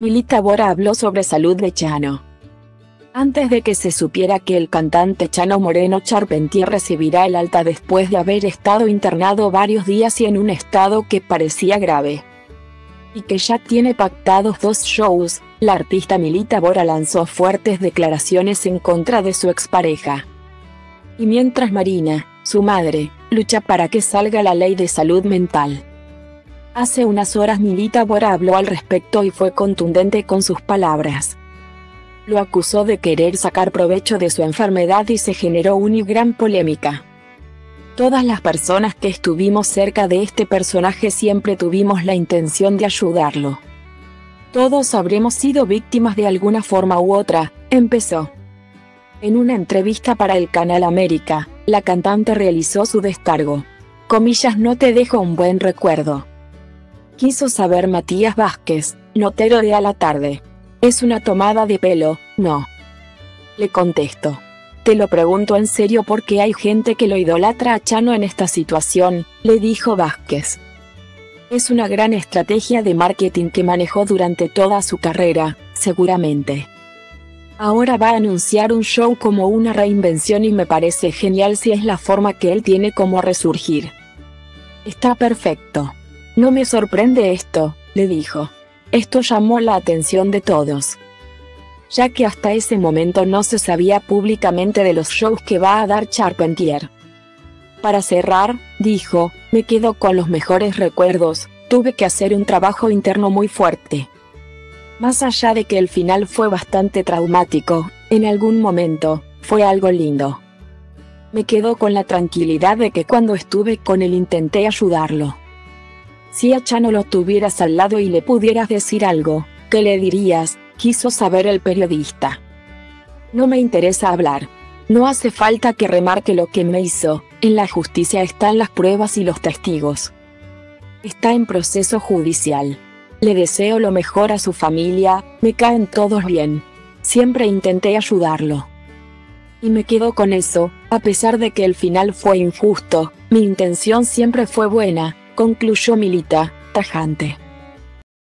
Militta Bora habló sobre salud de Chano. Antes de que se supiera que el cantante Chano Moreno Charpentier recibirá el alta después de haber estado internado varios días y en un estado que parecía grave, y que ya tiene pactados dos shows, la artista Militta Bora lanzó fuertes declaraciones en contra de su expareja. Y mientras Marina, su madre, lucha para que salga la Ley de Salud Mental. Hace unas horas Militta Bora habló al respecto y fue contundente con sus palabras. Lo acusó de querer sacar provecho de su enfermedad y se generó una gran polémica. Todas las personas que estuvimos cerca de este personaje siempre tuvimos la intención de ayudarlo. Todos habremos sido víctimas de alguna forma u otra, empezó. En una entrevista para el Canal América, la cantante realizó su descargo. Comillas, no te dejo un buen recuerdo. Quiso saber Matías Vázquez, notero de A la Tarde. Es una tomada de pelo, no. Le contesto. Te lo pregunto en serio porque hay gente que lo idolatra a Chano en esta situación, le dijo Vázquez. Es una gran estrategia de marketing que manejó durante toda su carrera, seguramente. Ahora va a anunciar un show como una reinvención y me parece genial si es la forma que él tiene como resurgir. Está perfecto. No me sorprende esto, le dijo. Esto llamó la atención de todos, ya que hasta ese momento no se sabía públicamente de los shows que va a dar Charpentier. Para cerrar, dijo, me quedo con los mejores recuerdos, tuve que hacer un trabajo interno muy fuerte. Más allá de que el final fue bastante traumático, en algún momento, fue algo lindo. Me quedo con la tranquilidad de que cuando estuve con él intenté ayudarlo. Si a Chano lo tuvieras al lado y le pudieras decir algo, ¿qué le dirías?, quiso saber el periodista. No me interesa hablar. No hace falta que remarque lo que me hizo, en la justicia están las pruebas y los testigos. Está en proceso judicial. Le deseo lo mejor a su familia, me caen todos bien. Siempre intenté ayudarlo. Y me quedo con eso, a pesar de que el final fue injusto, mi intención siempre fue buena, concluyó Militta, tajante.